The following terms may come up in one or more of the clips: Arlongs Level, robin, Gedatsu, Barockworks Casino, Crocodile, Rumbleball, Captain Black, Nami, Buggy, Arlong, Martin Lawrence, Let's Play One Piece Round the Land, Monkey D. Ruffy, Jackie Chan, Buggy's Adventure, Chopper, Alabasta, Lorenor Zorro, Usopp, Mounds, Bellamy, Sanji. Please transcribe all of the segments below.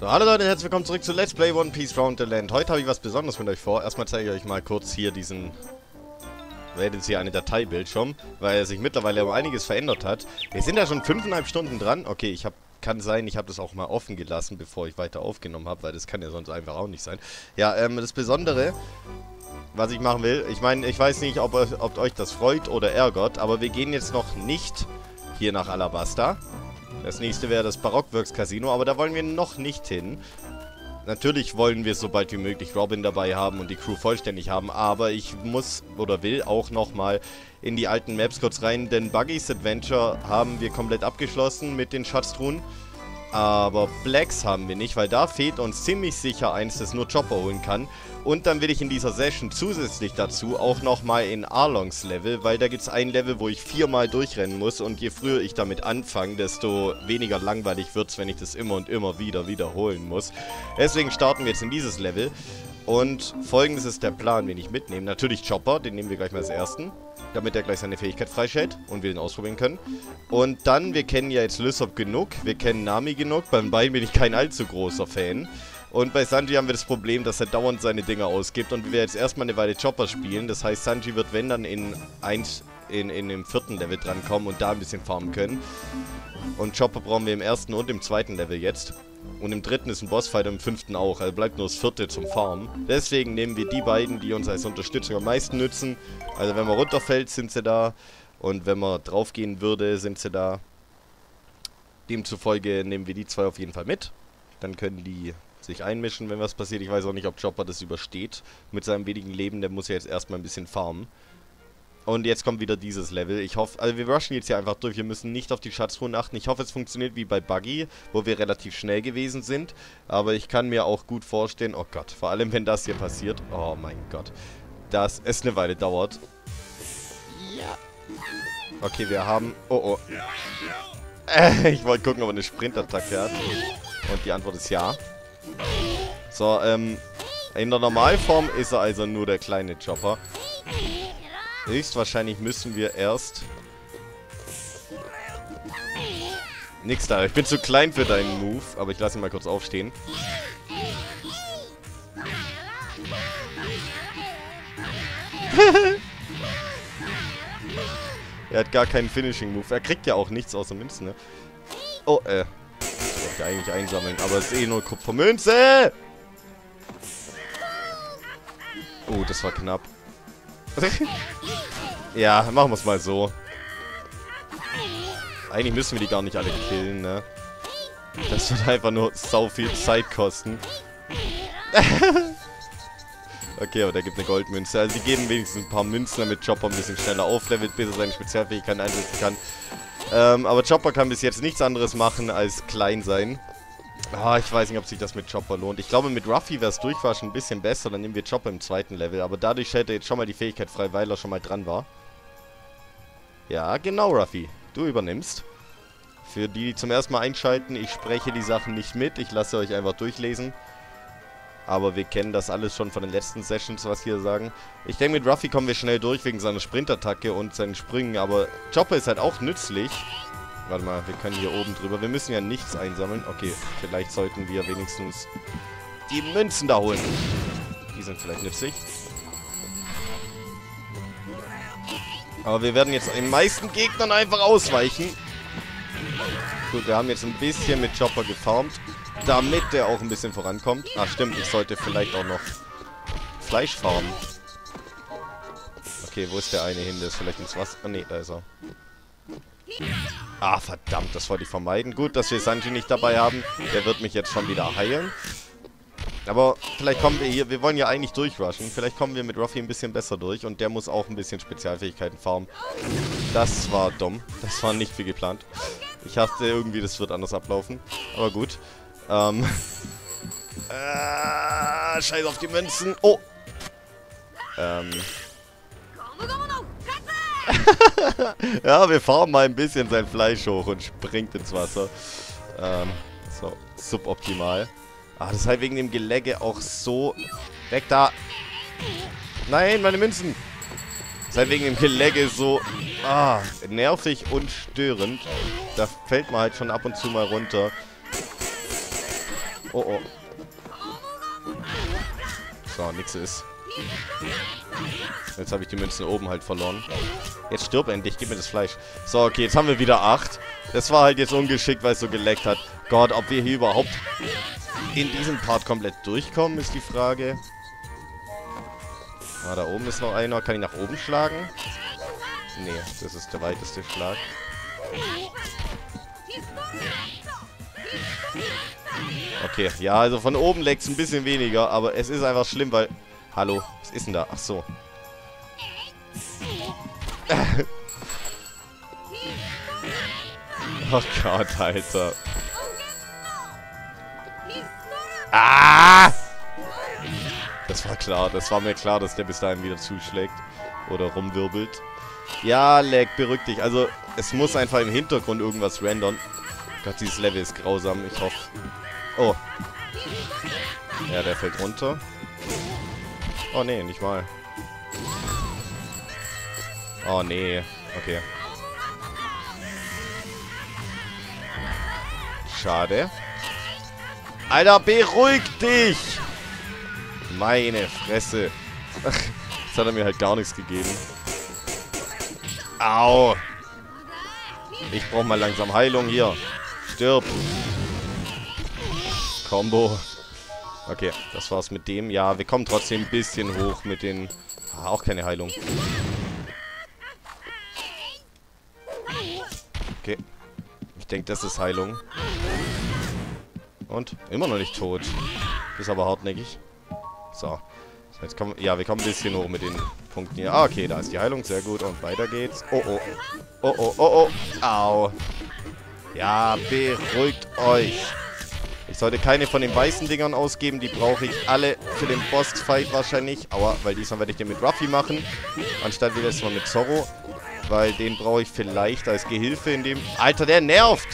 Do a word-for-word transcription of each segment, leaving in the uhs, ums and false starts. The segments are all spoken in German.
So, hallo Leute, herzlich willkommen zurück zu Let's Play One Piece Round the Land. Heute habe ich was Besonderes mit euch vor. Erstmal zeige ich euch mal kurz hier diesen... seht jetzt hier einen Dateibildschirm, weil sich mittlerweile aber einiges verändert hat. Wir sind ja schon fünfeinhalb Stunden dran. Okay, ich habe... kann sein, ich habe das auch mal offen gelassen, bevor ich weiter aufgenommen habe, weil das kann ja sonst einfach auch nicht sein. Ja, ähm, das Besondere, was ich machen will, ich meine, ich weiß nicht, ob, ob euch das freut oder ärgert, aber wir gehen jetzt noch nicht hier nach Alabasta. Das nächste wäre das Barockworks Casino, aber da wollen wir noch nicht hin. Natürlich wollen wir so bald wie möglich Robin dabei haben und die Crew vollständig haben, aber ich muss oder will auch nochmal in die alten Maps kurz rein, denn Buggy's Adventure haben wir komplett abgeschlossen mit den Schatztruhen, aber Blacks haben wir nicht, weil da fehlt uns ziemlich sicher eins, das nur Chopper holen kann. Und dann will ich in dieser Session zusätzlich dazu auch nochmal in Arlongs Level, weil da gibt es ein Level, wo ich viermal durchrennen muss und je früher ich damit anfange, desto weniger langweilig wird es, wenn ich das immer und immer wieder wiederholen muss. Deswegen starten wir jetzt in dieses Level und folgendes ist der Plan, den ich mitnehme. Natürlich Chopper, den nehmen wir gleich mal als ersten, damit er gleich seine Fähigkeit freischält und wir ihn ausprobieren können. Und dann, wir kennen ja jetzt Usopp genug, wir kennen Nami genug, beim Bein bin ich kein allzu großer Fan. Und bei Sanji haben wir das Problem, dass er dauernd seine Dinger ausgibt und wir jetzt erstmal eine Weile Chopper spielen. Das heißt, Sanji wird, wenn dann, in, eins, in, in dem vierten Level drankommen und da ein bisschen farmen können. Und Chopper brauchen wir im ersten und im zweiten Level jetzt. Und im dritten ist ein Bossfight und im fünften auch. Also bleibt nur das vierte zum Farmen. Deswegen nehmen wir die beiden, die uns als Unterstützung am meisten nützen. Also wenn man runterfällt, sind sie da. Und wenn man draufgehen würde, sind sie da. Demzufolge nehmen wir die zwei auf jeden Fall mit. Dann können die... sich einmischen, wenn was passiert. Ich weiß auch nicht, ob Chopper das übersteht. Mit seinem wenigen Leben, der muss ja jetzt erstmal ein bisschen farmen. Und jetzt kommt wieder dieses Level. Ich hoffe, also wir rushen jetzt hier einfach durch. Wir müssen nicht auf die Schatztruhen achten. Ich hoffe, es funktioniert wie bei Buggy, wo wir relativ schnell gewesen sind. Aber ich kann mir auch gut vorstellen, oh Gott, vor allem wenn das hier passiert. Oh mein Gott. Dass es eine Weile dauert. Ja. Okay, wir haben... Oh, oh. Äh, ich wollte gucken, ob er eine Sprintattacke hat. Und die Antwort ist ja. So, ähm, in der Normalform ist er also nur der kleine Chopper. Höchstwahrscheinlich müssen wir erst... Nix da, ich bin zu klein für deinen Move, aber ich lasse ihn mal kurz aufstehen. Er hat gar keinen Finishing-Move. Er kriegt ja auch nichts außer Münzen, ne? Oh, äh. eigentlich einsammeln, aber es ist eh nur Kupfer Münze. Oh, das war knapp. Ja, machen wir es mal so. Eigentlich müssen wir die gar nicht alle killen, ne? Das wird einfach nur sau viel Zeit kosten. Okay, aber der gibt eine Goldmünze. Also die geben wenigstens ein paar Münzen, damit Chopper ein bisschen schneller auflevelt, bis er seine Spezialfähigkeiten einsetzen kann. Ähm, aber Chopper kann bis jetzt nichts anderes machen als klein sein. Ah, ich weiß nicht, ob sich das mit Chopper lohnt. Ich glaube, mit Ruffy wäre es durchwaschen ein bisschen besser. Dann nehmen wir Chopper im zweiten Level. Aber dadurch stellt er jetzt schon mal die Fähigkeit frei, weil er schon mal dran war. Ja, genau, Ruffy. Du übernimmst. Für die, die zum ersten Mal einschalten, ich spreche die Sachen nicht mit. Ich lasse euch einfach durchlesen. Aber wir kennen das alles schon von den letzten Sessions, was hier sagen. Ich denke, mit Ruffy kommen wir schnell durch wegen seiner Sprintattacke und seinen Sprüngen. Aber Chopper ist halt auch nützlich. Warte mal, wir können hier oben drüber. Wir müssen ja nichts einsammeln. Okay, vielleicht sollten wir wenigstens die Münzen da holen. Die sind vielleicht nützlich. Aber wir werden jetzt den meisten Gegnern einfach ausweichen. Gut, wir haben jetzt ein bisschen mit Chopper gefarmt, damit der auch ein bisschen vorankommt. Ach stimmt, ich sollte vielleicht auch noch Fleisch farmen. Okay, wo ist der eine hin? Der ist vielleicht ins Wasser. Ah, ne, da ist er. Ah, verdammt, das wollte ich vermeiden. Gut, dass wir Sanji nicht dabei haben. Der wird mich jetzt schon wieder heilen. Aber vielleicht kommen wir hier... Wir wollen ja eigentlich durchrushen. Vielleicht kommen wir mit Ruffy ein bisschen besser durch. Und der muss auch ein bisschen Spezialfähigkeiten farmen. Das war dumm. Das war nicht wie geplant. Ich dachte irgendwie, das wird anders ablaufen. Aber gut. Ähm. Äh, Scheiß auf die Münzen. Oh. Ähm. Ja, wir fahren mal ein bisschen sein Fleisch hoch und springt ins Wasser. Ähm. So, suboptimal. Ah, das ist halt wegen dem Gelegge auch so... Weg da! Nein, meine Münzen! Das ist halt wegen dem Gelegge so... Ah, nervig und störend. Da fällt man halt schon ab und zu mal runter. Oh, oh. So, nix ist. Jetzt habe ich die Münzen oben halt verloren. Jetzt stirb endlich, gib mir das Fleisch. So, okay, jetzt haben wir wieder acht. Das war halt jetzt ungeschickt, weil es so geleckt hat. Gott, ob wir hier überhaupt in diesem Part komplett durchkommen, ist die Frage. Ah, da oben ist noch einer. Kann ich nach oben schlagen? Nee, das ist der weiteste Schlag. Okay, ja, also von oben leckt es ein bisschen weniger, aber es ist einfach schlimm, weil... Hallo, was ist denn da? Ach so. Oh Gott, Alter. Ah! Das war klar, das war mir klar, dass der bis dahin wieder zuschlägt oder rumwirbelt. Ja, Lag, beruhig dich. Also, es muss einfach im Hintergrund irgendwas rendern. Gott, dieses Level ist grausam, ich hoffe... Oh. Ja, der fällt runter. Oh, nee, nicht mal. Oh, nee. Okay. Schade. Alter, beruhig dich! Meine Fresse. Jetzt hat er mir halt gar nichts gegeben. Au! Ich brauche mal langsam Heilung hier. Stirb! Combo. Okay, das war's mit dem. Ja, wir kommen trotzdem ein bisschen hoch mit den... Ah, auch keine Heilung. Okay. Ich denke, das ist Heilung. Und? Immer noch nicht tot. Ist aber hartnäckig. So. Jetzt kommen... Ja, wir kommen ein bisschen hoch mit den Punkten hier. Ah, okay, da ist die Heilung. Sehr gut. Und weiter geht's. Oh, oh. Oh, oh, oh, oh. Au. Ja, beruhigt euch. Ich sollte keine von den weißen Dingern ausgeben. Die brauche ich alle für den Boss-Fight wahrscheinlich. Aua, weil diesmal werde ich den mit Ruffy machen. Anstatt wie letztes Mal mit Zorro. Weil den brauche ich vielleicht als Gehilfe in dem... Alter, der nervt!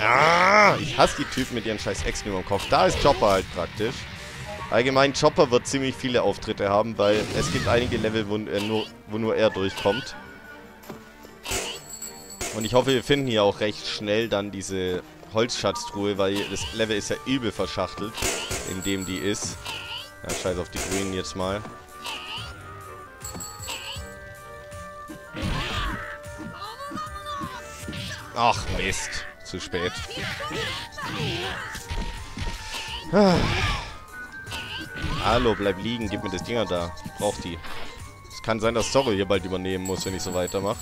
Ah, ich hasse die Typen mit ihren scheiß Echsen über dem Kopf. Da ist Chopper halt praktisch. Allgemein, Chopper wird ziemlich viele Auftritte haben, weil es gibt einige Level, wo, äh, nur, wo nur er durchkommt. Und ich hoffe, wir finden hier auch recht schnell dann diese... Holzschatztruhe, weil das Level ist ja übel verschachtelt, in dem die ist. Ja, scheiß auf die Grünen jetzt mal. Ach Mist, zu spät. Ah. Hallo, bleib liegen, gib mir das Dinger da. Ich brauch die. Es kann sein, dass Zorro hier bald übernehmen muss, wenn ich so weitermache.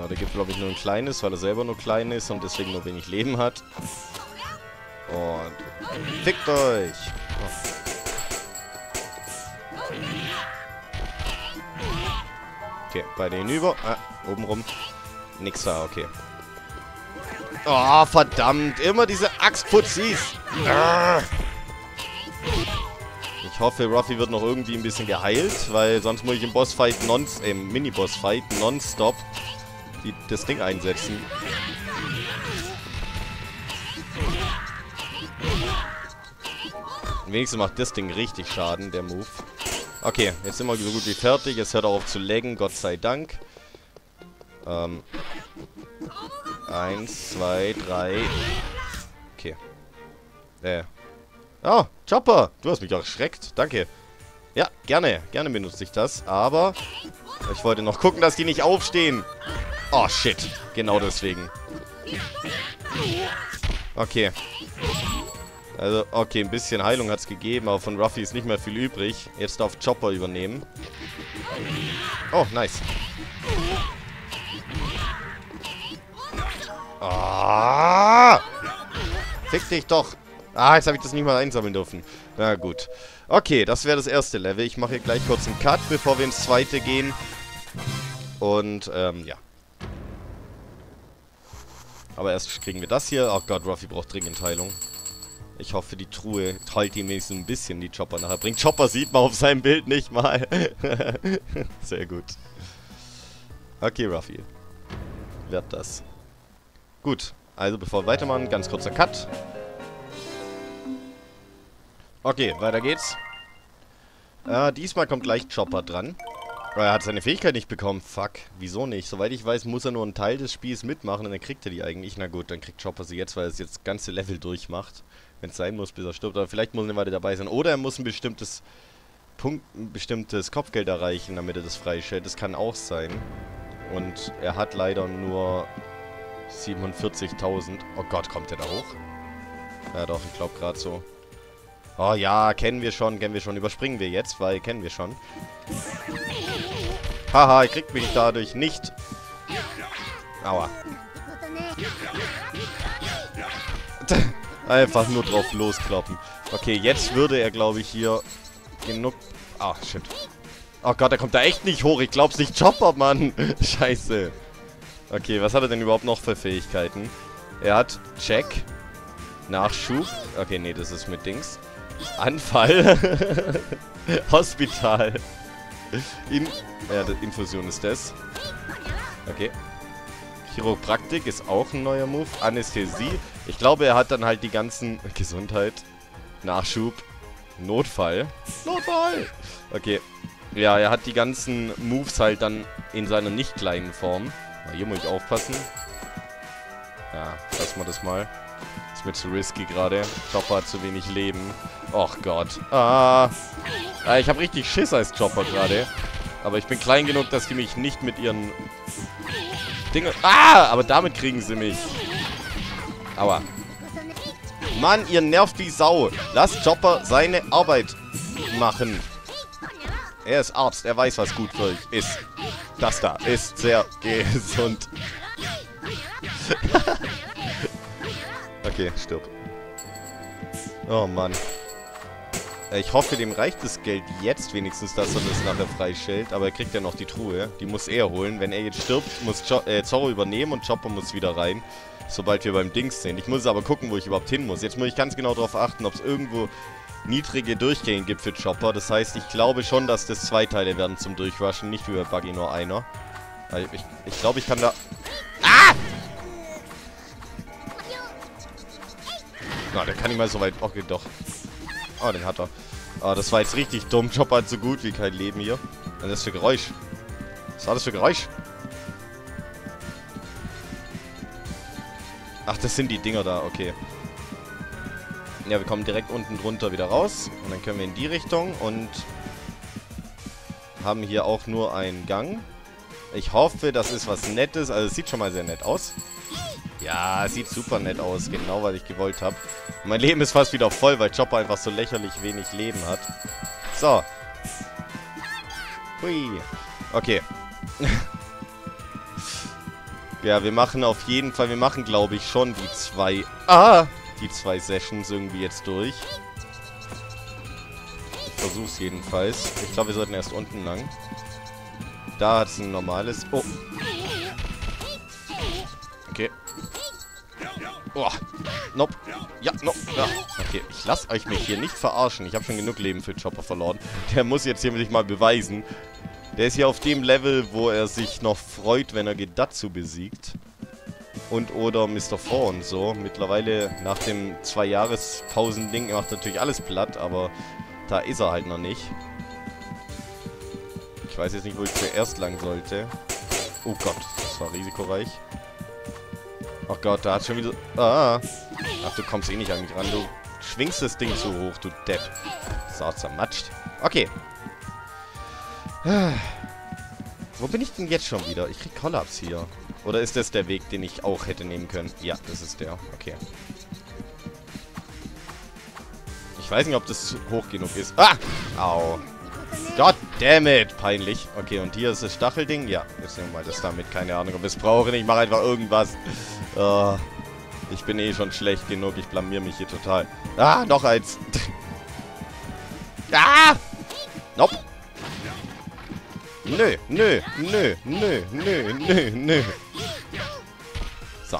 Da gibt es, glaube ich, nur ein kleines, weil er selber nur klein ist und deswegen nur wenig Leben hat. Und fickt euch! Oh. Okay, beide hinüber. Ah, oben rum. Nix da, okay. Oh, verdammt! Immer diese Axtputzis! Ah. Ich hoffe, Ruffy wird noch irgendwie ein bisschen geheilt, weil sonst muss ich im Bossfight non... Äh, im Mini-Bossfight nonstop Die, das Ding einsetzen. Wenigstens macht das Ding richtig Schaden, der Move. Okay, jetzt sind wir so gut wie fertig. Es hört auch auf zu laggen, Gott sei Dank. Ähm. Eins, zwei, drei. Okay. Äh. Oh, Chopper! Du hast mich auch erschreckt. Danke. Ja, gerne. Gerne benutze ich das. Aber ich wollte noch gucken, dass die nicht aufstehen. Oh, shit. Genau deswegen. Okay. Also, okay, ein bisschen Heilung hat es gegeben, aber von Ruffy ist nicht mehr viel übrig. Jetzt darf Chopper übernehmen. Oh, nice. Ah! Fick dich doch. Ah, jetzt habe ich das nicht mal einsammeln dürfen. Na gut. Okay, das wäre das erste Level. Ich mache hier gleich kurz einen Cut, bevor wir ins zweite gehen. Und, ähm, ja. Aber erst kriegen wir das hier. Oh Gott, Ruffy braucht dringend Heilung. Ich hoffe, die Truhe teilt ihm wenigstens ein bisschen die Chopper nachher. Bringt Chopper sieht man auf seinem Bild nicht mal. Sehr gut. Okay, Ruffy. Wird das. Gut, also bevor wir weitermachen, ganz kurzer Cut. Okay, weiter geht's. Äh, diesmal kommt gleich Chopper dran. Er hat seine Fähigkeit nicht bekommen. Fuck. Wieso nicht? Soweit ich weiß, muss er nur einen Teil des Spiels mitmachen und dann kriegt er die eigentlich. Na gut, dann kriegt Chopper sie jetzt, weil er das jetzt ganze Level durchmacht. Wenn es sein muss, bis er stirbt. Aber vielleicht muss er eine Weile dabei sein. Oder er muss ein bestimmtes Punkt, ein bestimmtes Kopfgeld erreichen, damit er das freistellt. Das kann auch sein. Und er hat leider nur siebenundvierzigtausend. Oh Gott, kommt der da hoch? Ja doch, ich glaube gerade so. Oh ja, kennen wir schon, kennen wir schon. Überspringen wir jetzt, weil kennen wir schon. Haha, ich krieg mich dadurch nicht. Aua. Einfach nur drauf loskloppen. Okay, jetzt würde er, glaube ich, hier genug... Ach, shit. Oh Gott, er kommt da echt nicht hoch. Ich glaub's nicht. Chopper, Mann. Scheiße. Okay, was hat er denn überhaupt noch für Fähigkeiten? Er hat Check. Nachschub. Okay, nee, das ist mit Dings. Anfall. Hospital. In ja, Infusion ist das. Okay. Chiropraktik ist auch ein neuer Move. Anästhesie. Ich glaube, er hat dann halt die ganzen... Gesundheit. Nachschub. Notfall. Notfall! Okay. Ja, er hat die ganzen Moves halt dann in seiner nicht kleinen Form. Na, hier muss ich aufpassen. Ja, lass mal das mal. Ist mir zu risky gerade. Chopper hat zu wenig Leben. Och Gott. Ah. Ah, ich habe richtig Schiss als Chopper gerade. Aber ich bin klein genug, dass die mich nicht mit ihren... Dinge... Ah! Aber damit kriegen sie mich. Aua. Mann, ihr nervt die Sau. Lasst Chopper seine Arbeit machen. Er ist Arzt. Er weiß, was gut für euch ist. Das da ist sehr gesund. Okay, stirb. Oh Mann. Ich hoffe, dem reicht das Geld jetzt wenigstens, dass er das nachher freistellt. Aber er kriegt ja noch die Truhe. Die muss er holen. Wenn er jetzt stirbt, muss jo äh, Zorro übernehmen und Chopper muss wieder rein. Sobald wir beim Dings sind. Ich muss aber gucken, wo ich überhaupt hin muss. Jetzt muss ich ganz genau darauf achten, ob es irgendwo niedrige Durchgänge gibt für Chopper. Das heißt, ich glaube schon, dass das zwei Teile werden zum Durchrushen. Nicht wie bei Buggy nur einer. Ich, ich glaube, ich kann da... Ah! Na, der kann nicht mal so weit... Okay, doch. Oh, den hat er. Oh, das war jetzt richtig dumm. Chopper hat so gut wie kein Leben hier. Was ist das für Geräusch? Was war das für Geräusch? Ach, das sind die Dinger da. Okay. Ja, wir kommen direkt unten drunter wieder raus. Und dann können wir in die Richtung. Und haben hier auch nur einen Gang. Ich hoffe, das ist was Nettes. Also, es sieht schon mal sehr nett aus. Ja, sieht super nett aus. Genau, was ich gewollt habe. Mein Leben ist fast wieder voll, weil Chopper einfach so lächerlich wenig Leben hat. So. Hui. Okay. Ja, wir machen auf jeden Fall, wir machen, glaube ich, schon die zwei... Ah! Die zwei Sessions irgendwie jetzt durch. Ich versuch's jedenfalls. Ich glaube, wir sollten erst unten lang. Da hat's ein normales... Oh. Okay. Oh. Nope. Ja, nope. Ja. Okay, ich lasse euch mich hier nicht verarschen. Ich habe schon genug Leben für Chopper verloren. Der muss jetzt hier sich mal beweisen. Der ist hier auf dem Level, wo er sich noch freut, wenn er Gedatsu besiegt. Und oder Mister Four und so. Mittlerweile nach dem Zwei-Jahres-Pausen-Ding macht natürlich alles platt, aber da ist er halt noch nicht. Ich weiß jetzt nicht, wo ich zuerst lang sollte. Oh Gott, das war risikoreich. Oh Gott, da hat schon wieder... Ah. Ach, du kommst eh nicht an mich ran. Du schwingst das Ding zu hoch, du Depp. So, zermatscht. Okay. Wo bin ich denn jetzt schon wieder? Ich krieg Kollaps hier. Oder ist das der Weg, den ich auch hätte nehmen können? Ja, das ist der. Okay. Ich weiß nicht, ob das hoch genug ist. Ah! Au. God damn it! Peinlich. Okay, und hier ist das Stachelding. Ja, jetzt nehmen wir mal das damit. Keine Ahnung, ob ich es brauche. Ich mache einfach irgendwas. Uh, ich bin eh schon schlecht genug. Ich blamier mich hier total. Ah, noch eins. Ah! Nope. Nö, nö, nö, nö, nö, nö, nö. So.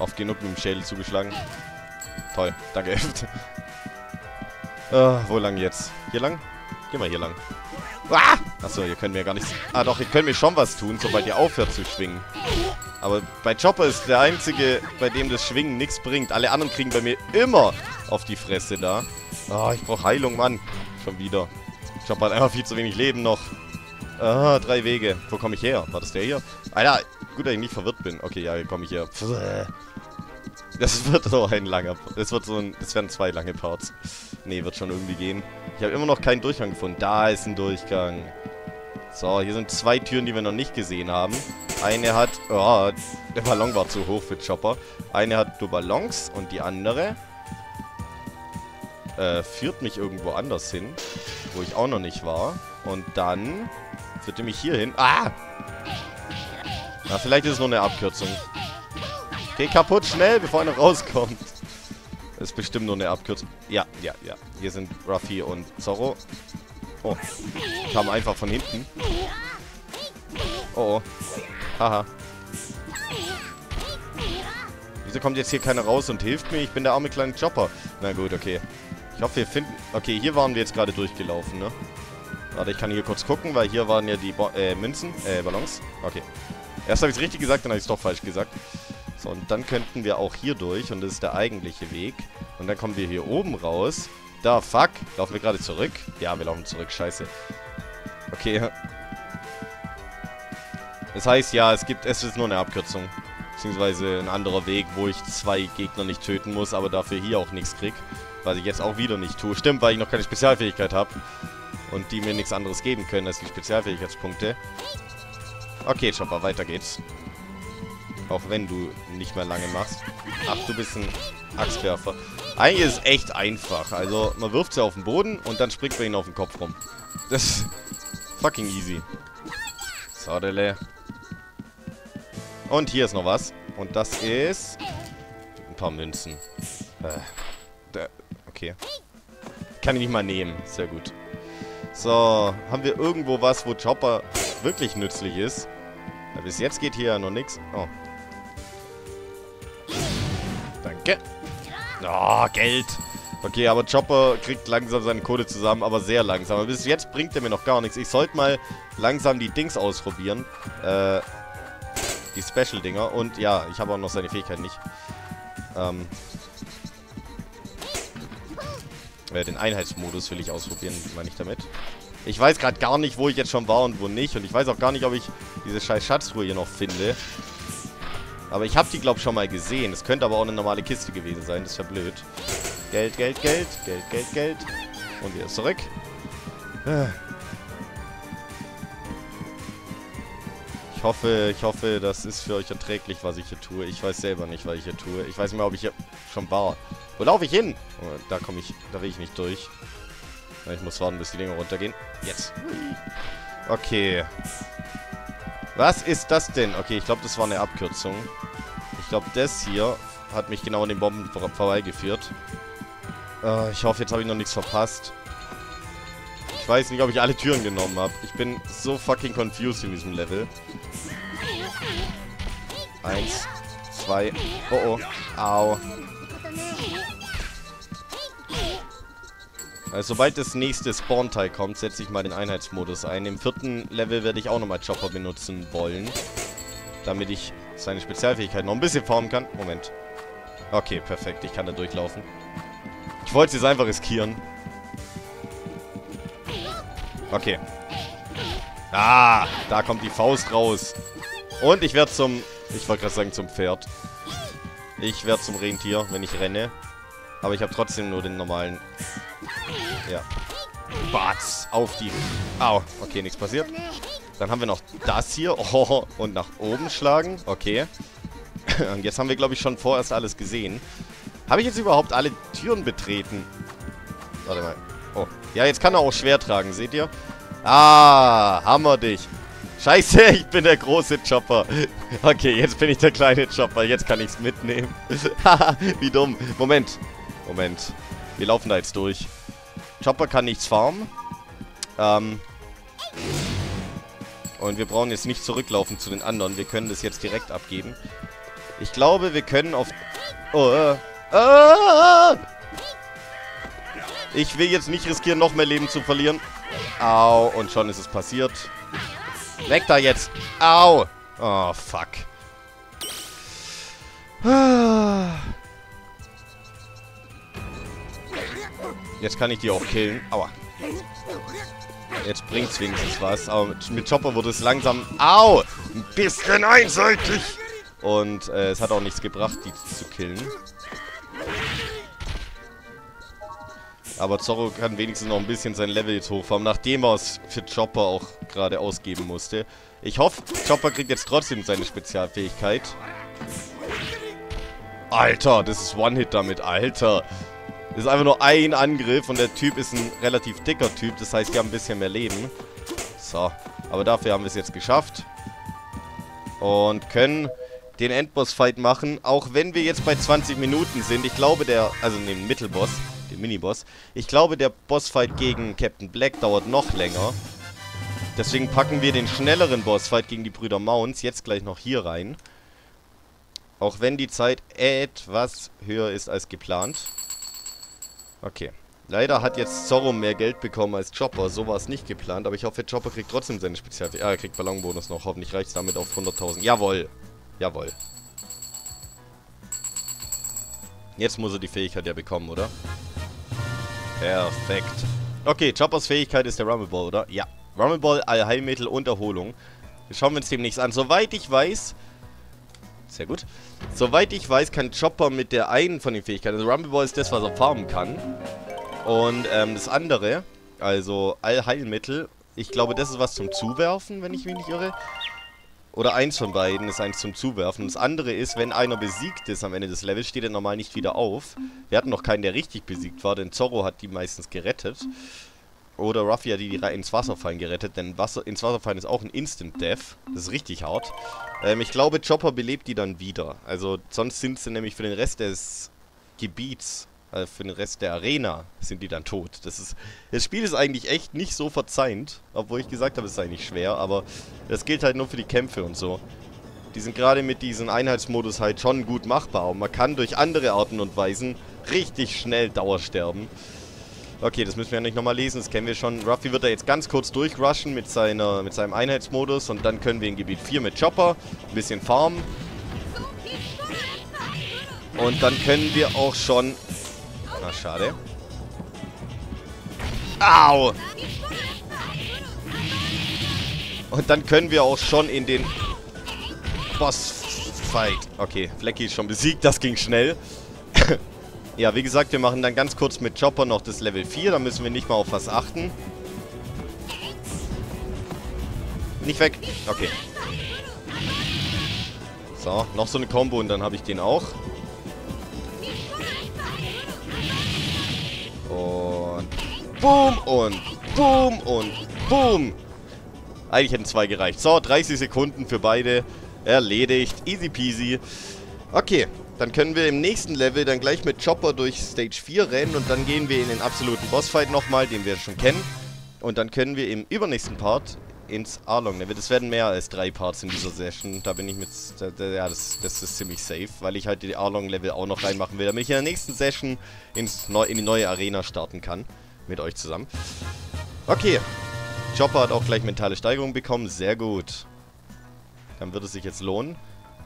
Oft genug mit dem Schädel zugeschlagen. Toll, danke. uh, wo lang jetzt? Hier lang? Geh mal hier lang. Ah! Achso, ihr könnt mir gar nichts... Ah doch, ihr könnt mir schon was tun, sobald ihr aufhört zu schwingen. Aber bei Chopper ist der einzige, bei dem das Schwingen nichts bringt. Alle anderen kriegen bei mir immer auf die Fresse da. Ah, oh, ich brauche Heilung, Mann. Schon wieder. Chopper hat einfach viel zu wenig Leben noch. Ah, drei Wege. Wo komme ich her? War das der hier? Alter, gut, dass ich nicht verwirrt bin. Okay, ja, hier komme ich her. Das wird so ein langer... Das wird so ein... Das werden zwei lange Parts. Nee, wird schon irgendwie gehen. Ich habe immer noch keinen Durchgang gefunden. Da ist ein Durchgang. So, hier sind zwei Türen, die wir noch nicht gesehen haben. Eine hat... Oh, der Ballon war zu hoch für Chopper. Eine hat nur Ballons und die andere... Äh, führt mich irgendwo anders hin, wo ich auch noch nicht war. Und dann führt er mich hier hin. Ah! Na, vielleicht ist es nur eine Abkürzung. Geh kaputt, schnell, bevor einer rauskommt. Das ist bestimmt nur eine Abkürzung. Ja, ja, ja. Hier sind Ruffy und Zorro. Oh. Kam einfach von hinten. Oh, oh. Haha. Wieso kommt jetzt hier keiner raus und hilft mir? Ich bin der arme kleine Chopper. Na gut, okay. Ich hoffe, wir finden... Okay, hier waren wir jetzt gerade durchgelaufen, ne? Warte, ich kann hier kurz gucken, weil hier waren ja die Bo äh, Münzen, äh, Ballons. Okay. Erst habe ich es richtig gesagt, dann habe ich es doch falsch gesagt. So, und dann könnten wir auch hier durch und das ist der eigentliche Weg. Und dann kommen wir hier oben raus. Da, fuck. Laufen wir gerade zurück? Ja, wir laufen zurück, scheiße. Okay. Das heißt, ja, es gibt... Es ist nur eine Abkürzung. Beziehungsweise ein anderer Weg, wo ich zwei Gegner nicht töten muss, aber dafür hier auch nichts krieg. Was ich jetzt auch wieder nicht tue. Stimmt, weil ich noch keine Spezialfähigkeit habe. Und die mir nichts anderes geben können als die Spezialfähigkeitspunkte. Okay, Chopper, weiter geht's. Auch wenn du nicht mehr lange machst. Ach, du bist ein Axtwerfer. Eigentlich ist es echt einfach. Also, man wirft sie auf den Boden und dann springt man ihnen auf den Kopf rum. Das ist fucking easy. Sodele. Und hier ist noch was. Und das ist... Ein paar Münzen. Äh, okay. Kann ich nicht mal nehmen. Sehr gut. So, haben wir irgendwo was, wo Chopper wirklich nützlich ist? Ja, bis jetzt geht hier ja noch nichts. Oh. Danke. Oh, Geld. Okay, aber Chopper kriegt langsam seine Kohle zusammen, aber sehr langsam. Aber bis jetzt bringt er mir noch gar nichts. Ich sollte mal langsam die Dings ausprobieren. Äh, die Special-Dinger. Und ja, ich habe auch noch seine Fähigkeit nicht. Ähm... Den Einheitsmodus will ich ausprobieren, meine ich damit. Ich weiß gerade gar nicht, wo ich jetzt schon war und wo nicht. Und ich weiß auch gar nicht, ob ich diese scheiß Schatztruhe hier noch finde. Aber ich habe die, glaube ich, schon mal gesehen. Es könnte aber auch eine normale Kiste gewesen sein. Das ist ja blöd. Geld, Geld, Geld. Geld, Geld, Geld. Und wieder zurück. Ich hoffe, ich hoffe, das ist für euch erträglich, was ich hier tue. Ich weiß selber nicht, was ich hier tue. Ich weiß nicht mehr, ob ich hier schon war. Wo laufe ich hin? Oh, da komme ich, da will ich nicht durch. Ich muss warten, bis die Dinger runtergehen. Jetzt. Okay. Was ist das denn? Okay, ich glaube, das war eine Abkürzung. Ich glaube, das hier hat mich genau an den Bomben vor vorbeigeführt. Äh, ich hoffe, jetzt habe ich noch nichts verpasst. Ich weiß nicht, ob ich alle Türen genommen habe. Ich bin so fucking confused in diesem Level. Eins, zwei. Oh, oh. Au. Also, sobald das nächste Spawn-Teil kommt, setze ich mal den Einheitsmodus ein. Im vierten Level werde ich auch nochmal Chopper benutzen wollen. Damit ich seine Spezialfähigkeit noch ein bisschen formen kann. Moment. Okay, perfekt. Ich kann da durchlaufen. Ich wollte es jetzt einfach riskieren. Okay. Ah, da kommt die Faust raus. Und ich werde zum... Ich wollte gerade sagen zum Pferd. Ich werde zum Rentier, wenn ich renne. Aber ich habe trotzdem nur den normalen... Ja. Batz, auf die... Au, okay, nichts passiert. Dann haben wir noch das hier. Oh, und nach oben schlagen. Okay. Und jetzt haben wir, glaube ich, schon vorerst alles gesehen. Habe ich jetzt überhaupt alle Türen betreten? Warte mal. Oh. Ja, jetzt kann er auch schwer tragen, seht ihr? Ah, hammer dich. Scheiße, ich bin der große Chopper. Okay, jetzt bin ich der kleine Chopper. Jetzt kann ich es mitnehmen. Haha, wie dumm. Moment. Moment. Wir laufen da jetzt durch. Chopper kann nichts farmen. Ähm. Und wir brauchen jetzt nicht zurücklaufen zu den anderen. Wir können das jetzt direkt abgeben. Ich glaube, wir können auf... Oh, äh. Ah! Ich will jetzt nicht riskieren, noch mehr Leben zu verlieren. Au, und schon ist es passiert. Weg da jetzt. Au. Oh, fuck. Ah. Jetzt kann ich die auch killen. Aua. Jetzt bringt's wenigstens was. Aber mit Chopper wurde es langsam... Au! Ein bisschen einseitig! Und äh, es hat auch nichts gebracht, die zu killen. Aber Zorro kann wenigstens noch ein bisschen sein Level jetzt hochfahren, nachdem er es für Chopper auch gerade ausgeben musste. Ich hoffe, Chopper kriegt jetzt trotzdem seine Spezialfähigkeit. Alter, das ist One-Hit damit, Alter. Das ist einfach nur ein Angriff und der Typ ist ein relativ dicker Typ. Das heißt, die haben ein bisschen mehr Leben. So, aber dafür haben wir es jetzt geschafft. Und können den Endboss-Fight machen, auch wenn wir jetzt bei zwanzig Minuten sind. Ich glaube, der, also den Mittelboss, den Miniboss. Ich glaube, der Bossfight gegen Captain Black dauert noch länger. Deswegen packen wir den schnelleren Bossfight gegen die Brüder Mounds jetzt gleich noch hier rein. Auch wenn die Zeit etwas höher ist als geplant. Okay. Leider hat jetzt Zorro mehr Geld bekommen als Chopper. So war es nicht geplant. Aber ich hoffe, Chopper kriegt trotzdem seine Spezialfähigkeit. Ah, er kriegt Ballonbonus noch. Hoffentlich reicht es damit auf hunderttausend. Jawohl. Jawohl. Jetzt muss er die Fähigkeit ja bekommen, oder? Perfekt. Okay, Choppers Fähigkeit ist der Rumbleball, oder? Ja. Rumbleball, Allheilmittel und Erholung. Das schauen wir uns demnächst an. Soweit ich weiß... Sehr gut. Soweit ich weiß, kann Chopper mit der einen von den Fähigkeiten... Also Rumbleball ist das, was er farmen kann. Und ähm, das andere, also Allheilmittel, ich glaube, das ist was zum Zuwerfen, wenn ich mich nicht irre. Oder eins von beiden ist eins zum Zuwerfen. Das andere ist, wenn einer besiegt ist am Ende des Levels, steht er normal nicht wieder auf. Wir hatten noch keinen, der richtig besiegt war, denn Zorro hat die meistens gerettet. Oder Ruffy hat die, die ins Wasser fallen gerettet, denn Wasser, ins Wasser fallen ist auch ein Instant-Death. Das ist richtig hart. Ähm, ich glaube, Chopper belebt die dann wieder. Also sonst sind sie nämlich für den Rest des Gebiets, also für den Rest der Arena, sind die dann tot. Das ist, das Spiel ist eigentlich echt nicht so verzeihend, obwohl ich gesagt habe, es sei nicht schwer, aber das gilt halt nur für die Kämpfe und so. Die sind gerade mit diesem Einheitsmodus halt schon gut machbar und man kann durch andere Arten und Weisen richtig schnell Dauersterben. Okay, das müssen wir ja nicht nochmal lesen, das kennen wir schon. Ruffy wird da jetzt ganz kurz durchrushen mit, seiner, mit seinem Einheitsmodus und dann können wir in Gebiet vier mit Chopper ein bisschen farmen. Und dann können wir auch schon... Na, schade. Au! Und dann können wir auch schon in den Bossfight. Okay, Flecky ist schon besiegt, das ging schnell. Ja, wie gesagt, wir machen dann ganz kurz mit Chopper noch das Level vier. Da müssen wir nicht mal auf was achten. Nicht weg. Okay. So, noch so eine Combo und dann habe ich den auch. Und boom und boom und boom. Eigentlich hätten zwei gereicht. So, dreißig Sekunden für beide. Erledigt. Easy peasy. Okay. Dann können wir im nächsten Level dann gleich mit Chopper durch Stage vier rennen und dann gehen wir in den absoluten Bossfight nochmal, den wir schon kennen. Und dann können wir im übernächsten Part ins Arlong-Level. Das werden mehr als drei Parts in dieser Session. Da bin ich mit... Ja, das, das ist ziemlich safe, weil ich halt die Arlong-Level auch noch reinmachen will, damit ich in der nächsten Session ins Neu in die neue Arena starten kann. Mit euch zusammen. Okay. Chopper hat auch gleich mentale Steigerung bekommen. Sehr gut. Dann wird es sich jetzt lohnen,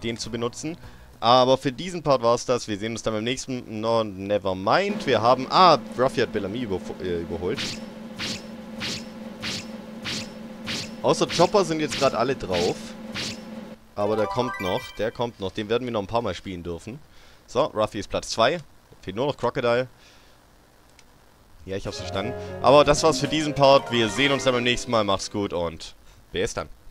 den zu benutzen. Aber für diesen Part war es das. Wir sehen uns dann beim nächsten... No, never mind. Wir haben... Ah, Ruffy hat Bellamy über, äh, überholt. Außer Chopper sind jetzt gerade alle drauf. Aber der kommt noch. Der kommt noch. Den werden wir noch ein paar Mal spielen dürfen. So, Ruffy ist Platz zwei. Fehlt nur noch Crocodile. Ja, ich hab's verstanden. Aber das war's für diesen Part. Wir sehen uns dann beim nächsten Mal. Macht's gut und bis dann.